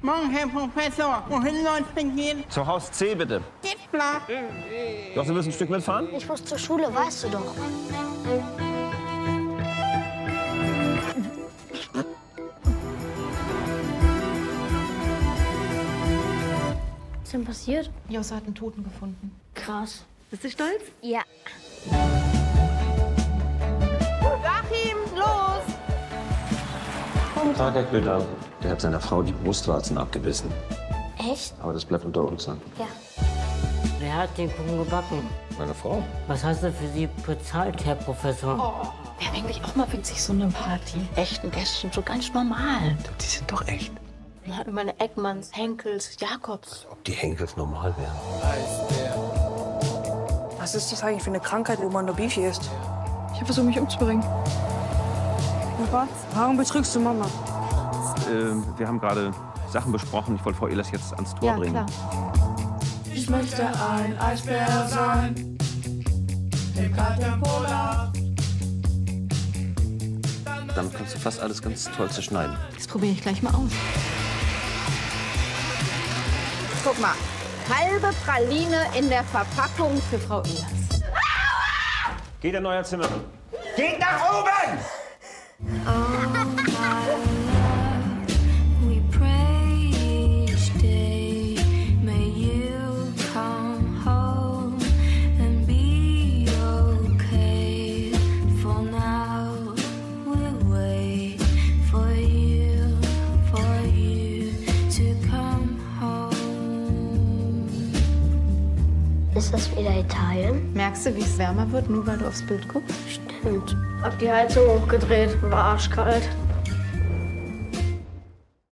Morgen, Herr Professor. Wohin soll es denn gehen? Zu Haus C, bitte. Geht klar. Doch, Sie müssen ein Stück mitfahren? Ich muss zur Schule, weißt du doch. Was ist denn passiert? Josse hat einen Toten gefunden. Krass. Bist du stolz? Ja. Joachim, los! Guten Tag, Herr Köhler. Der hat seiner Frau die Brustwarzen abgebissen. Echt? Aber das bleibt unter uns, ne? Ja. Wer hat den Kuchen gebacken? Meine Frau. Was hast du für sie bezahlt, Herr Professor? Oh. Wer eigentlich auch mal winzig so eine Party? Echten Gästen, so ganz normal. Die sind doch echt. Ich hatte meine Eckmanns, Henkels, Jakobs. Ob die Henkels normal wären? Was ist das eigentlich für eine Krankheit, wo man nur Beefy ist? Ich habe versucht, mich umzubringen. Was? Warum betrügst du Mama? Wir haben gerade Sachen besprochen. Ich wollte Frau Ehlers jetzt ans Tor bringen. Klar. Ich möchte ein Eisbär sein. Im kalten Polar. Damit kannst du fast alles ganz toll zerschneiden. Das probiere ich gleich mal aus. Guck mal, halbe Praline in der Verpackung für Frau Ehlers. Geht in euer Zimmer. Geht nach oben! Ist das wieder Italien? Merkst du, wie es wärmer wird, nur weil du aufs Bild guckst? Stimmt. Hab die Heizung hochgedreht, war arschkalt.